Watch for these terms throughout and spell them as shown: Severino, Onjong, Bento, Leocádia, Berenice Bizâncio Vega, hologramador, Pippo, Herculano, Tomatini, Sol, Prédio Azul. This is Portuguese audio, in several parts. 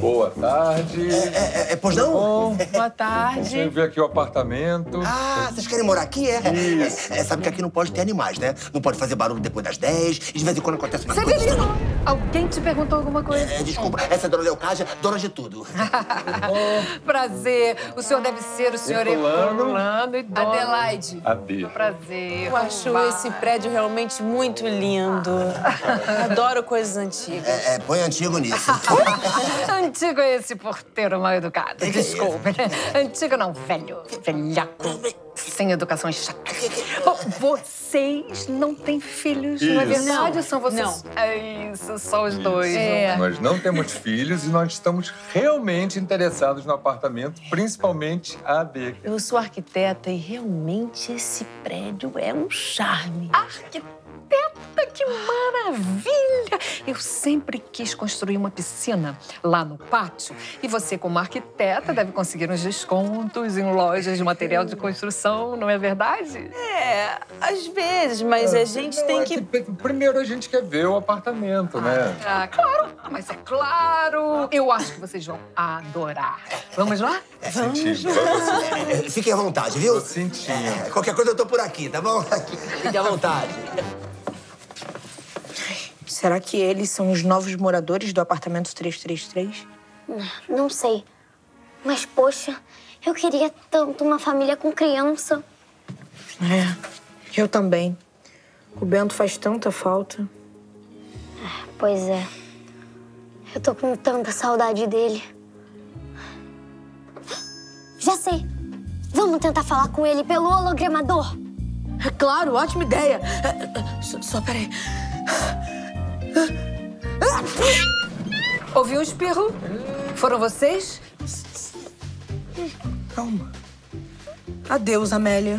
Boa tarde. Pois não? Bom, boa tarde. Eu vi aqui o apartamento. Ah, vocês querem morar aqui, é? Isso. Sabe que aqui não pode ter animais, né? Não pode fazer barulho depois das 10. E de vez em quando acontece uma coisa. Severino! Alguém te perguntou alguma coisa? Desculpa, essa é a dona Leocádia, dona de tudo. Prazer. O senhor deve ser o senhor Herculano e dona Adelaide. Adê. Prazer. Eu acho esse prédio realmente muito lindo. Adoro coisas antigas. Põe antigo nisso. Antigo é esse porteiro mal educado. Desculpa. Antigo não, velho. Velhaco. Sem educação chata. Bom, vocês não têm filhos, isso. Não é verdade? Não. São vocês? Não. É isso, só os dois. É. Nós não temos filhos e nós estamos realmente interessados no apartamento, principalmente a AD. Eu sou arquiteta e realmente esse prédio é um charme. Arquiteta, que maravilha! Eu sempre quis construir uma piscina lá no pátio. E você, como arquiteta, deve conseguir uns descontos em lojas de material de construção, não é verdade? É, às vezes, mas a gente tem que... Primeiro a gente quer ver o apartamento, né? Ah, claro! Mas é claro! Eu acho que vocês vão adorar. Vamos lá? Vamos lá. Fiquem à vontade, viu? Tô sentindo. Qualquer coisa eu tô por aqui, tá bom? Fiquem à vontade. Será que eles são os novos moradores do apartamento 333? Não sei. Mas, poxa, eu queria tanto uma família com criança. É, eu também. O Bento faz tanta falta. Pois é. Eu tô com tanta saudade dele. Já sei. Vamos tentar falar com ele pelo hologramador. É claro, ótima ideia. Só peraí. Ouvi um espirro? Foram vocês? Calma. Adeus, Amélia.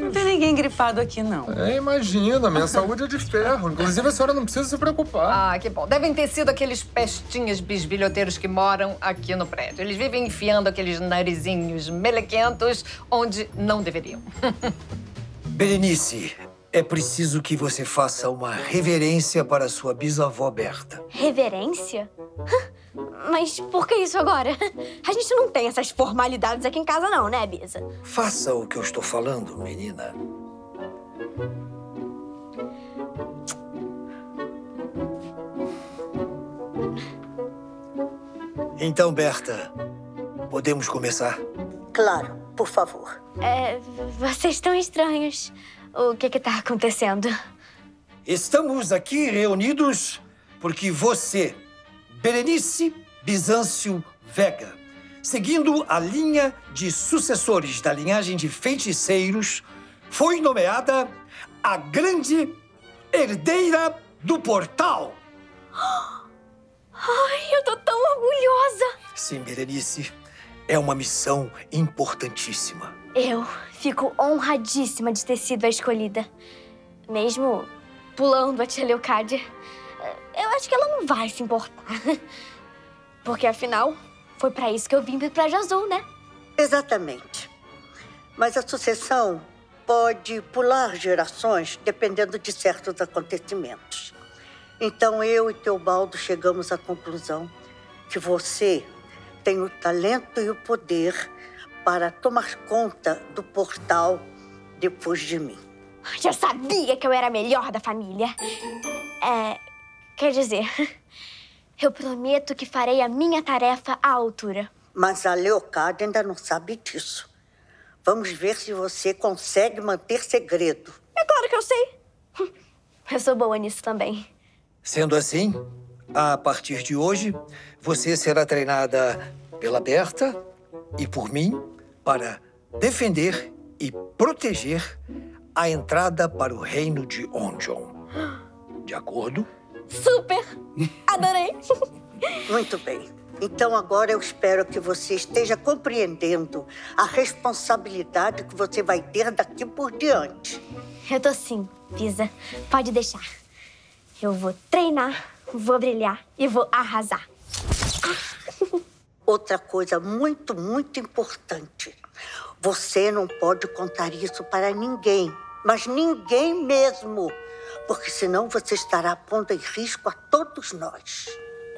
Não tem ninguém gripado aqui, não. Imagina, minha saúde é de ferro. Inclusive, a senhora não precisa se preocupar. Ah, que bom. Devem ter sido aqueles pestinhas bisbilhoteiros que moram aqui no prédio. Eles vivem enfiando aqueles narizinhos melequentos onde não deveriam. Berenice... é preciso que você faça uma reverência para sua bisavó Berta. Reverência? Mas por que isso agora? A gente não tem essas formalidades aqui em casa não, né, Bisa? Faça o que eu estou falando, menina. Então, Berta, podemos começar? Claro, por favor. Vocês estão estranhos. O que que tá acontecendo? Estamos aqui reunidos porque você, Berenice Bizâncio Vega, seguindo a linha de sucessores da linhagem de feiticeiros, foi nomeada a grande herdeira do portal. Ai, eu tô tão orgulhosa! Sim, Berenice, é uma missão importantíssima. Eu fico honradíssima de ter sido a escolhida. Mesmo pulando a tia Leocádia, eu acho que ela não vai se importar. Porque, afinal, foi pra isso que eu vim pro Prédio Azul, né? Exatamente. Mas a sucessão pode pular gerações dependendo de certos acontecimentos. Então, eu e Teobaldo chegamos à conclusão que você tem o talento e o poder para tomar conta do portal depois de mim. Já sabia que eu era a melhor da família. Quer dizer, eu prometo que farei a minha tarefa à altura. Mas a Leocádia ainda não sabe disso. Vamos ver se você consegue manter segredo. É claro que eu sei. Eu sou boa nisso também. Sendo assim, a partir de hoje, você será treinada pela Berta e por mim para defender e proteger a entrada para o reino de Onjong. De acordo? Super! Adorei! Muito bem. Então agora eu espero que você esteja compreendendo a responsabilidade que você vai ter daqui por diante. Eu tô sim, Bisa. Pode deixar. Eu vou treinar, vou brilhar e vou arrasar. Outra coisa muito importante. Você não pode contar isso para ninguém, mas ninguém mesmo, porque senão você estará pondo em risco a todos nós.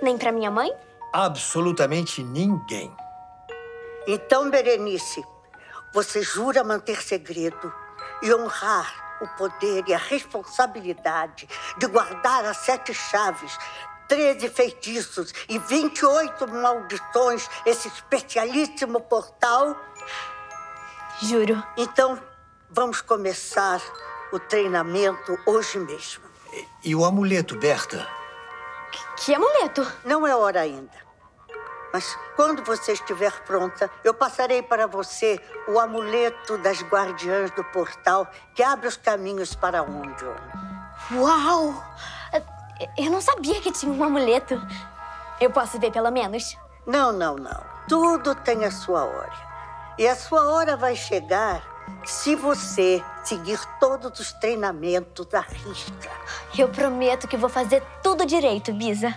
Nem para minha mãe? Absolutamente ninguém. Então, Berenice, você jura manter segredo e honrar o poder e a responsabilidade de guardar as 7 chaves, 13 feitiços e 28 maldições, esse especialíssimo portal? Juro. Então, vamos começar o treinamento hoje mesmo. E o amuleto, Berta? Que amuleto? Não é hora ainda. Mas quando você estiver pronta, eu passarei para você o amuleto das guardiãs do portal que abre os caminhos para Onjong. Uau! Eu não sabia que tinha um amuleto. Eu posso ver pelo menos? Não, não, não. Tudo tem a sua hora. E a sua hora vai chegar se você seguir todos os treinamentos à risca. Eu prometo que vou fazer tudo direito, Bisa.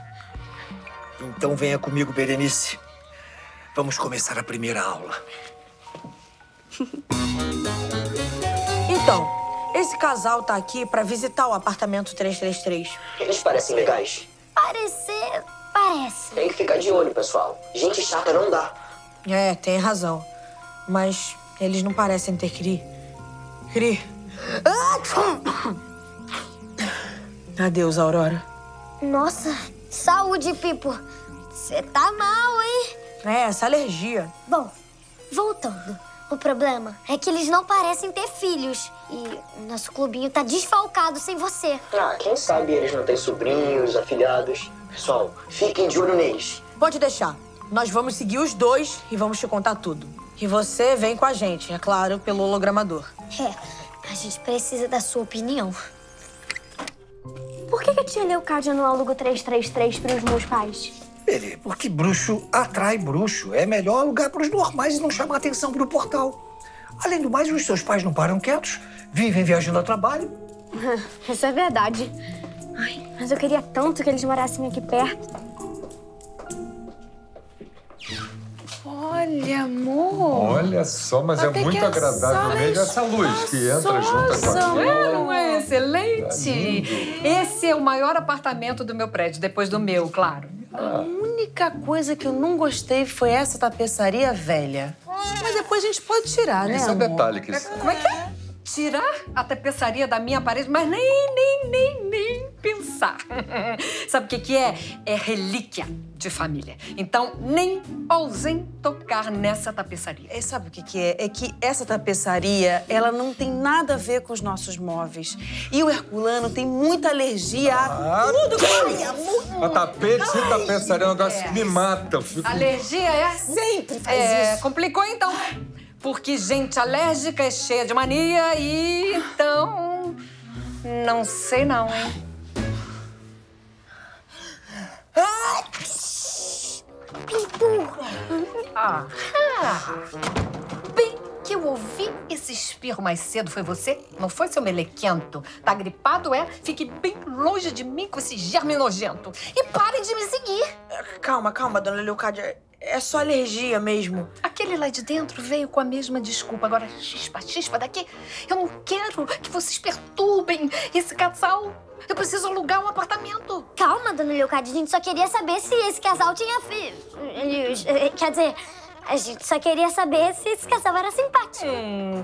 Então venha comigo, Berenice. Vamos começar a primeira aula. Então, esse casal tá aqui pra visitar o apartamento 333. Eles parecem legais. Parecer, parece. Tem que ficar de olho, pessoal. Gente chata não dá. É, tem razão. Mas eles não parecem ter Cri. Cri. Adeus, Aurora. Nossa. Saúde, Pippo. Você tá mal, hein? É, essa alergia. Bom, voltando. O problema é que eles não parecem ter filhos. E o nosso clubinho tá desfalcado sem você. Ah, quem sabe eles não têm sobrinhos, afilhados. Pessoal, fiquem de olho neles. Pode deixar. Nós vamos seguir os dois e vamos te contar tudo. E você vem com a gente, é claro, pelo hologramador. É, a gente precisa da sua opinião. Por que a tia Leocádia não aluga 333 para os meus pais? Ele, porque bruxo atrai bruxo. É melhor alugar para os normais e não chamar atenção para o portal. Além do mais, os seus pais não param quietos, vivem viajando ao trabalho. Isso é verdade. Ai, mas eu queria tanto que eles morassem aqui perto. Olha, amor. Olha só, mas até é muito agradável mesmo essa luz que entra junto com aquilo. É, não é excelente? Tá, esse é o maior apartamento do meu prédio, depois do meu, claro. Ah. A única coisa que eu não gostei foi essa tapeçaria velha. Mas depois a gente pode tirar, né, amor? Esse é um detalhe que... Como é que é? Tirar a tapeçaria da minha parede, mas nem pensar. Sabe o que é? É relíquia de família. Então, nem ousem tocar nessa tapeçaria. E sabe o que é? É que essa tapeçaria, ela não tem nada a ver com os nossos móveis. E o Herculano tem muita alergia a tudo. A tapete e tapeçaria é um negócio que me mata. Fico... Alergia é? Sempre faz isso. Complicou, então. Porque gente alérgica é cheia de mania e, então, não sei não, hein? Pippo! Ah. Bem que eu ouvi esse espirro mais cedo, foi você? Não foi, seu melequento? Tá gripado, é? Fique bem longe de mim com esse germe nojento. E pare de me seguir. Calma, calma, dona Leocádia. É só alergia mesmo. Aquele lá de dentro veio com a mesma desculpa. Agora, chispa, chispa daqui. Eu não quero que vocês perturbem esse casal. Eu preciso alugar um apartamento. Calma, dona Leocádia. A gente só queria saber se esse casal tinha filhos. Quer dizer, a gente só queria saber se esse casal era simpático.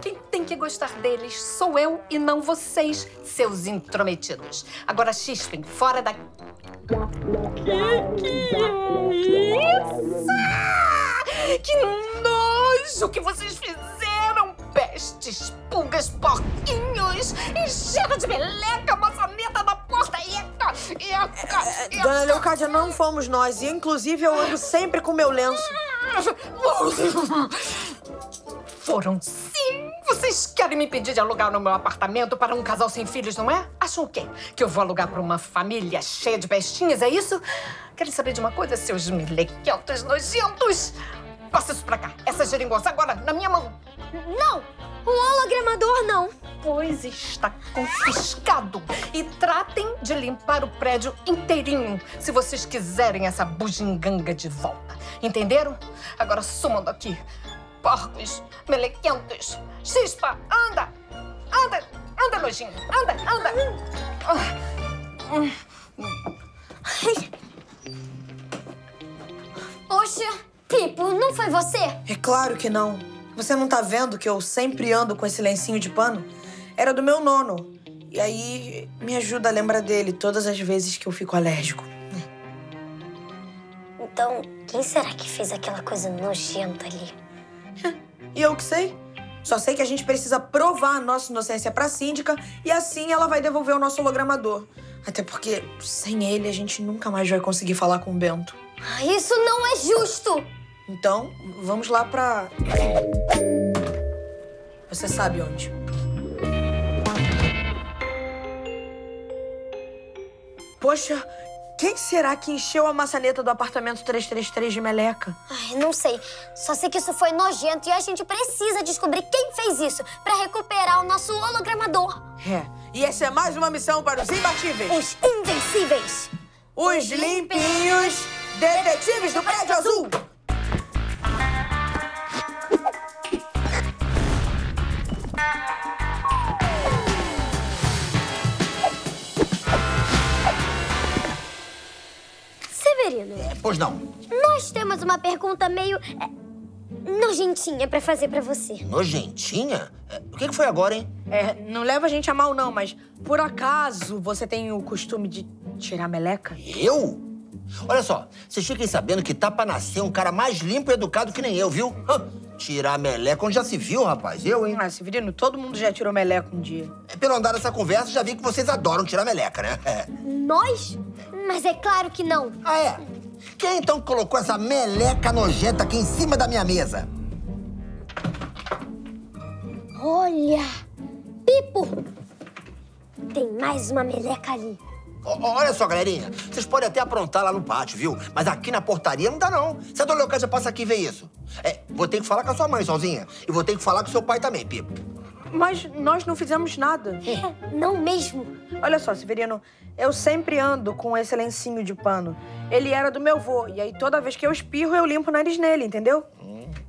Quem tem que gostar deles sou eu e não vocês, seus intrometidos. Agora, chispem, fora daqui. Que isso? Que nojo que vocês fizeram! Pestes, pulgas, porquinhos, enxerga de meleca, maçaneta da porta, eca. Dona Leocádia, não fomos nós, e inclusive eu ando sempre com meu lenço. Foram sim! Vocês querem me impedir de alugar no meu apartamento para um casal sem filhos, não é? Acham o quê? Que eu vou alugar para uma família cheia de bestinhas, é isso? Querem saber de uma coisa, seus melequentos nojentos? Passa isso pra cá, essa geringonça agora, na minha mão. Não! O hologramador não. Pois está confiscado. E tratem de limpar o prédio inteirinho, se vocês quiserem essa bugiganga de volta. Entenderam? Agora sumam daqui. porcos, melequentos. Chispa, anda! Anda, anda, nojinho! Anda, anda! Oxe, Pippo, não foi você? É claro que não. Você não tá vendo que eu sempre ando com esse lencinho de pano? Era do meu nono. E aí, me ajuda a lembrar dele todas as vezes que eu fico alérgico. Então, quem será que fez aquela coisa nojenta ali? E eu que sei. Só sei que a gente precisa provar a nossa inocência pra síndica e assim ela vai devolver o nosso hologramador. Até porque, sem ele, a gente nunca mais vai conseguir falar com o Bento. Isso não é justo! Então, vamos lá pra... Você sabe onde. Poxa, quem será que encheu a maçaneta do apartamento 333 de meleca? Ai, não sei. Só sei que isso foi nojento e a gente precisa descobrir quem fez isso pra recuperar o nosso hologramador. É. E essa é mais uma missão para os imbatíveis. Os invencíveis. Os limpinhos. Detetives do Prédio Azul. Pois não. Nós temos uma pergunta meio nojentinha pra fazer pra você. Nojentinha? O que foi agora, hein? Não leva a gente a mal, não, mas por acaso você tem o costume de tirar meleca? Eu? Olha só, vocês fiquem sabendo que tá pra nascer um cara mais limpo e educado que nem eu, viu? Tirar meleca onde já se viu, rapaz. Eu, hein? Ah, Severino, todo mundo já tirou meleca um dia. Pelo andar dessa conversa, já vi que vocês adoram tirar meleca, né? Nós? Mas é claro que não. Ah, é? Quem então colocou essa meleca nojenta aqui em cima da minha mesa? Olha! Pippo! Tem mais uma meleca ali. Olha só, galerinha. Vocês podem até aprontar lá no pátio, viu? Mas aqui na portaria não dá, não. Se a dona Leocádia passa aqui e vê isso. Vou ter que falar com a sua mãe sozinha. E vou ter que falar com seu pai também, Pippo. Mas nós não fizemos nada. Não mesmo. Olha só, Severino, eu sempre ando com esse lencinho de pano. Ele era do meu avô. E aí toda vez que eu espirro, eu limpo o nariz nele, entendeu?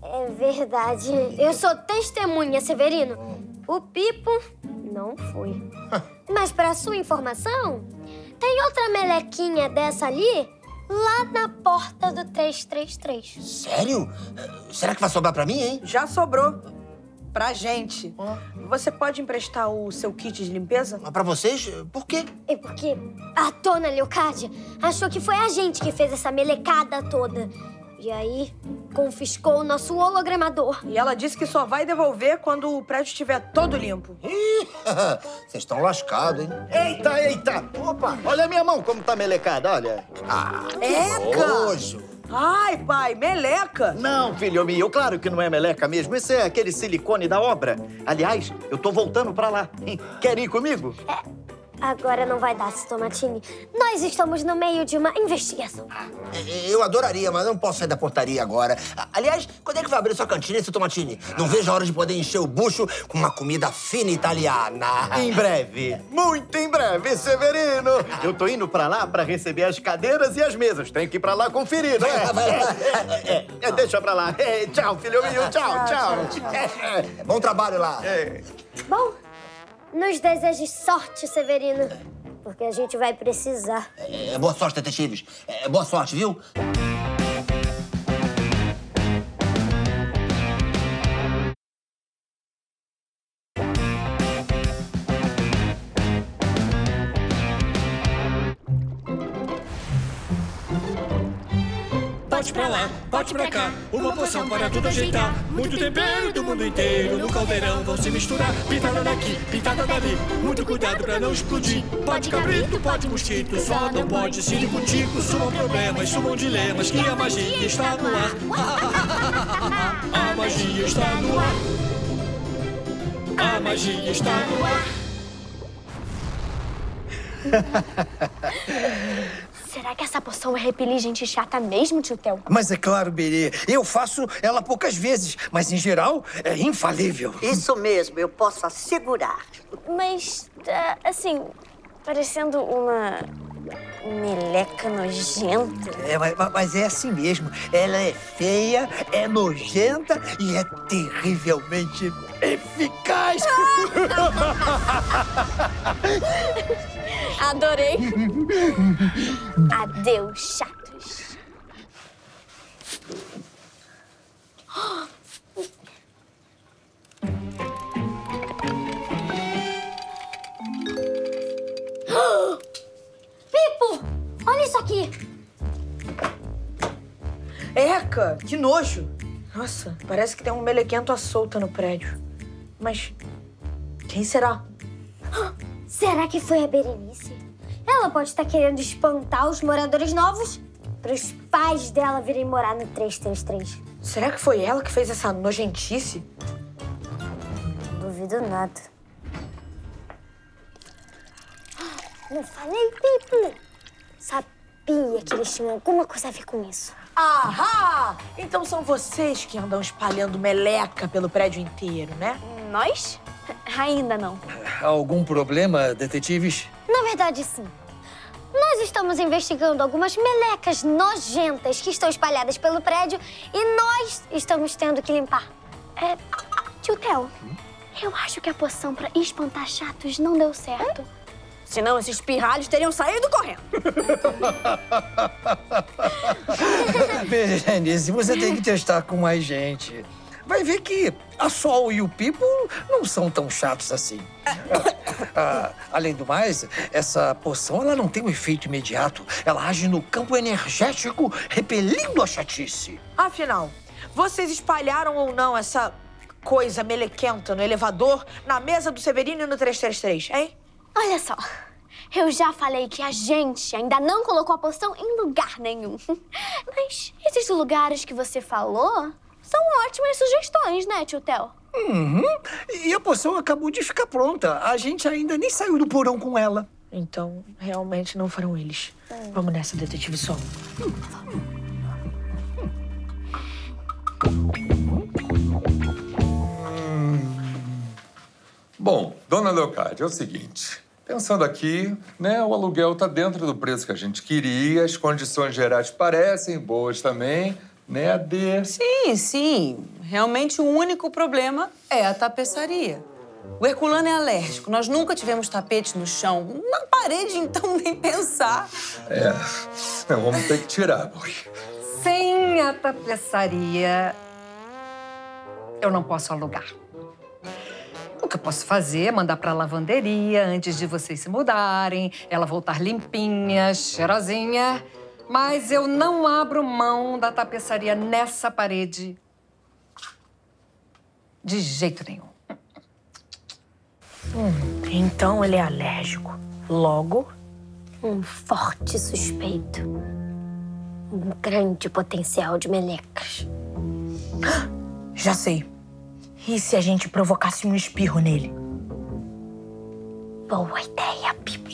É verdade. Eu sou testemunha, Severino. O Pippo não foi. Mas pra sua informação, tem outra melequinha dessa ali lá na porta do 333. Sério? Será que vai sobrar pra mim, hein? Já sobrou. Pra gente. Você pode emprestar o seu kit de limpeza? Mas pra vocês? Por quê? É porque a dona Leocádia achou que foi a gente que fez essa melecada toda. E aí, confiscou o nosso hologramador. E ela disse que só vai devolver quando o prédio estiver todo limpo. Vocês estão lascados, hein? Eita, eita! Opa! Olha a minha mão como tá melecada, olha. Ah, eca! Ai, pai, meleca? Não, filho meu, claro que não é meleca mesmo. Isso é aquele silicone da obra. Aliás, eu tô voltando pra lá. Quer ir comigo? Agora não vai dar, Tomatini. Nós estamos no meio de uma investigação. Eu adoraria, mas não posso sair da portaria agora. Aliás, quando é que vai abrir sua cantina, Tomatini? Não vejo a hora de poder encher o bucho com uma comida fina italiana. Em breve. Muito em breve, Severino. Eu tô indo pra lá pra receber as cadeiras e as mesas. Tenho que ir pra lá conferir, né? Deixa pra lá. Tchau, filho meu. Tchau, tchau. Bom trabalho lá. Bom. Nos deseje sorte, Severino, porque a gente vai precisar. Boa sorte, detetives. Boa sorte, viu? Pode pra lá, pode pra cá, uma poção para tudo ajeitar. Muito tempero do mundo inteiro no caldeirão vão se misturar. Pitada daqui, pitada dali, muito cuidado pra não explodir. Pode cabrito, pode mosquito, só não pode ciricutico. Sumam problemas, sumam dilemas, que a magia está no ar. A magia está no ar. A magia está no ar. Será que essa poção é repelir gente chata mesmo, tio Theo? Mas é claro, Berê. Eu faço ela poucas vezes, mas em geral é infalível. Isso mesmo, eu posso assegurar. Mas, assim, parecendo uma Meleca nojenta? É, mas é assim mesmo. Ela é feia, é nojenta e é terrivelmente eficaz. Adorei. Adeus, chatos. Pippo, olha isso aqui. Eca, que nojo. Nossa, parece que tem um melequento à solta no prédio. Mas quem será? Será que foi a Berenice? Ela pode estar querendo espantar os moradores novos para os pais dela virem morar no 333. Será que foi ela que fez essa nojentice? Não duvido nada. Não falei, Pippo. Sabia que eles tinham alguma coisa a ver com isso. Ahá! Então são vocês que andam espalhando meleca pelo prédio inteiro, né? Nós? Ainda não. Algum problema, detetives? Na verdade, sim. Nós estamos investigando algumas melecas nojentas que estão espalhadas pelo prédio e nós estamos tendo que limpar. É, tio Theo, eu acho que a poção pra espantar chatos não deu certo. Senão esses pirralhos teriam saído correndo. Berenice, você tem que testar com mais gente. Vai ver que a Sol e o Pippo não são tão chatos assim. Além do mais, essa poção ela não tem um efeito imediato. Ela age no campo energético, repelindo a chatice. Afinal, vocês espalharam ou não essa coisa melequenta no elevador, na mesa do Severino e no 333, hein? Olha só, eu já falei que a gente ainda não colocou a poção em lugar nenhum. Mas esses lugares que você falou... são ótimas sugestões, né, tio Theo? Uhum. E a poção acabou de ficar pronta. A gente ainda nem saiu do porão com ela. Então, realmente não foram eles. Vamos nessa, detetive Sol. Bom, dona Leocádia, é o seguinte. Pensando aqui, né, o aluguel tá dentro do preço que a gente queria, as condições gerais parecem boas também... né, Adê? Sim, sim. Realmente o único problema é a tapeçaria. O Herculano é alérgico. Nós nunca tivemos tapete no chão. Na parede, então, nem pensar. É. Não, vamos ter que tirar, porque... sem a tapeçaria, eu não posso alugar. O que eu posso fazer é mandar pra lavanderia antes de vocês se mudarem, ela voltar limpinha, cheirosinha... mas eu não abro mão da tapeçaria nessa parede. De jeito nenhum. Então ele é alérgico. Logo, um forte suspeito. Um grande potencial de melecas. Já sei. E se a gente provocasse um espirro nele? Boa ideia, Pippo.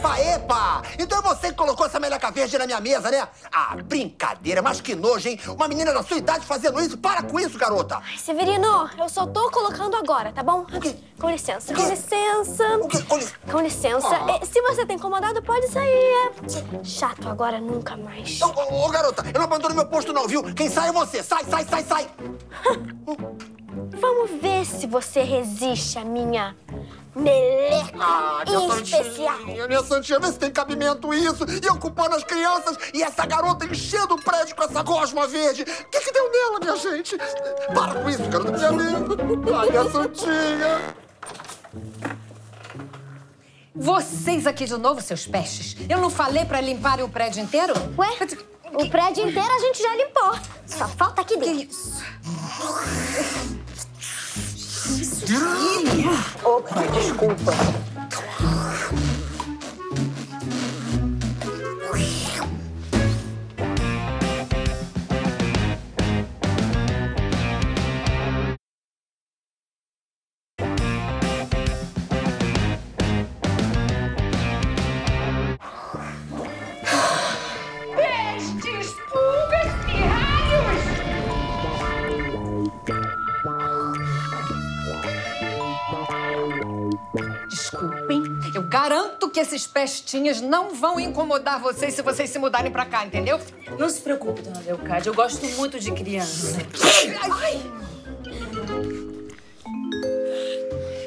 Epa, epa! Então é você que colocou essa meleca verde na minha mesa, né? Ah, brincadeira, mas que nojo, hein? Uma menina da sua idade fazendo isso, para com isso, garota! Ai, Severino, eu só tô colocando agora, tá bom? O quê? Com licença, com licença. O quê? Com licença. Ah. Se você tá incomodado, pode sair. Chato agora, nunca mais. Ô, garota, eu não abandono meu posto não, viu? Quem sai é você. Sai, sai, sai, sai! Vamos ver se você resiste à minha meleca especial. Minha santinha, vê se tem cabimento isso. E ocupando as crianças e essa garota enchendo o prédio com essa gosma verde. O que deu nela, minha gente? Para com isso, garota. Minha linda. Ai, minha santinha. Vocês aqui de novo, seus pestes. Eu não falei pra limparem o prédio inteiro? Ué? O prédio inteiro a gente já limpou. Só falta aqui dentro. Que isso? Isso aqui? Opa, desculpa. Garanto que esses pestinhas não vão incomodar vocês se vocês se mudarem pra cá, entendeu? Não se preocupe, dona Leocádia. Eu gosto muito de criança. Ai!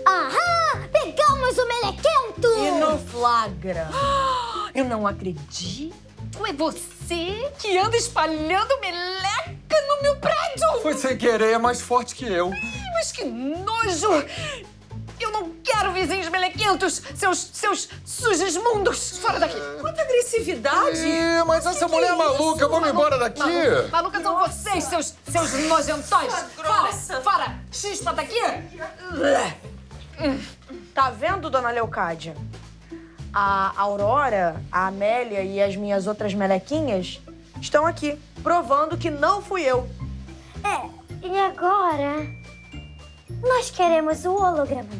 Aham! Pegamos o melequento! E no flagra. Eu não acredito. É você que anda espalhando meleca no meu prédio! Foi sem querer, é mais forte que eu. Ai, mas que nojo! Eu não quero vizinhos melequentos, seus sujismundos! Fora daqui! Quanta agressividade! É, mas essa mulher é maluca, vamos embora daqui! Maluca são vocês, seus nojentóis! Fora! Chispa daqui! Tá vendo, dona Leocádia? A Aurora, a Amélia e as minhas outras melequinhas estão aqui, provando que não fui eu. É, e agora nós queremos o hologramador.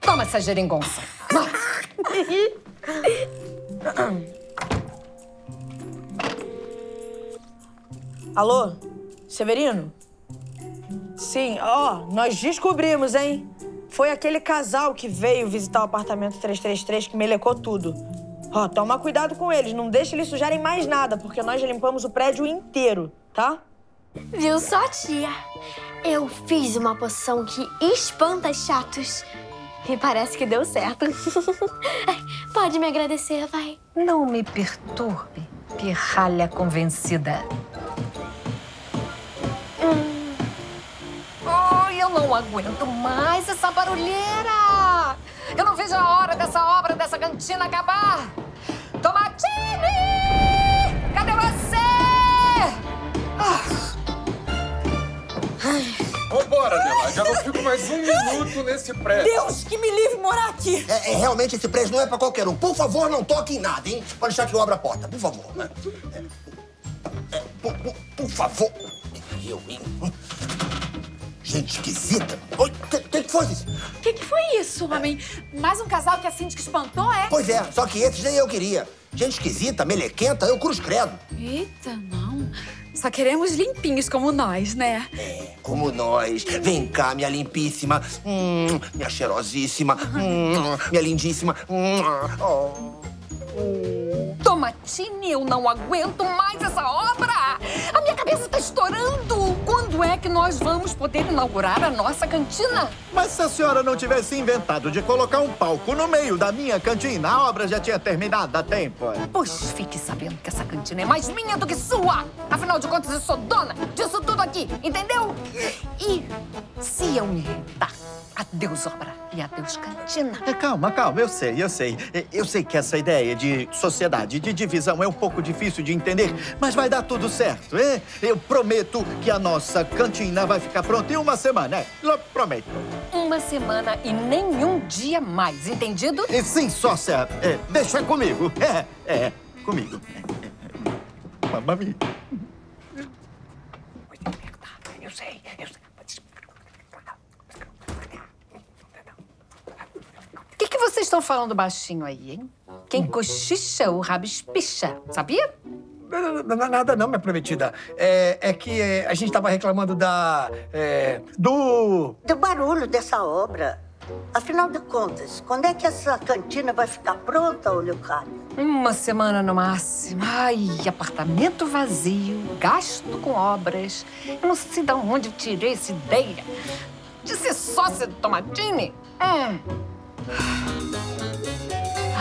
Toma essa geringonça. Alô, Severino? Sim, ó, nós descobrimos, hein? Foi aquele casal que veio visitar o apartamento 333 que melecou tudo. Ó, toma cuidado com eles, não deixa eles sujarem mais nada, porque nós já limpamos o prédio inteiro, tá? Viu só, tia? Eu fiz uma poção que espanta chatos e parece que deu certo. Pode me agradecer, vai. Não me perturbe, pirralha convencida. Não aguento mais essa barulheira! Eu não vejo a hora dessa obra, dessa cantina acabar! Tomatini! Cadê você? Vambora, Delá, já não fico mais um minuto nesse prédio. Deus que me livre morar aqui! Realmente, esse prédio não é pra qualquer um. Por favor, não toque em nada, hein? Pode deixar que eu abra a porta, por favor. Por favor. Eu, hein? Gente esquisita. Oi, que foi isso? Que foi isso, homem? Mais um casal que a síndica espantou, é? Pois é, só que esses nem eu queria. Gente esquisita, melequenta, eu cruz credo. Eita, não. Só queremos limpinhos como nós, né? É, como nós. Vem cá, minha limpíssima. Minha cheirosíssima. Minha lindíssima. Tomatini, eu não aguento mais essa obra! A minha cabeça tá estourando! Quando é que nós vamos poder inaugurar a nossa cantina? Mas se a senhora não tivesse inventado de colocar um palco no meio da minha cantina, a obra já tinha terminado há tempo. Pois fique sabendo que essa cantina é mais minha do que sua! Afinal de contas, eu sou dona disso tudo aqui, entendeu? E se eu me irritar, adeus obra e adeus cantina. Calma, eu sei que essa ideia de sociedade, de divisão é um pouco difícil de entender, mas vai dar tudo certo, hein? Eu prometo que a nossa cantina vai ficar pronta em uma semana, é? Eu prometo. Uma semana e nenhum dia mais, entendido? E sim, sócia, deixa comigo, comigo. Mamãe. Eu sei. Vocês estão falando baixinho aí, hein? Quem cochicha, o rabo espicha, sabia? Nada não, minha prometida. É que a gente tava reclamando do barulho dessa obra. Afinal de contas, quando é que essa cantina vai ficar pronta, ô Leocádia? Uma semana no máximo. Ai, apartamento vazio, gasto com obras. Eu não sei de onde eu tirei essa ideia de ser sócia do Tomatini.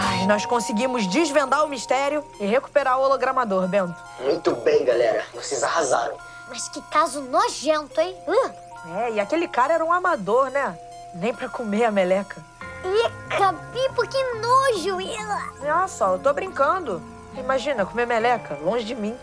Ai, nós conseguimos desvendar o mistério e recuperar o hologramador, Bento. Muito bem, galera. Vocês arrasaram. Mas que caso nojento, hein? E aquele cara era um amador, né? Nem pra comer a meleca. Eca, Pippo, que nojo! Olha só, eu tô brincando. Imagina, comer meleca longe de mim.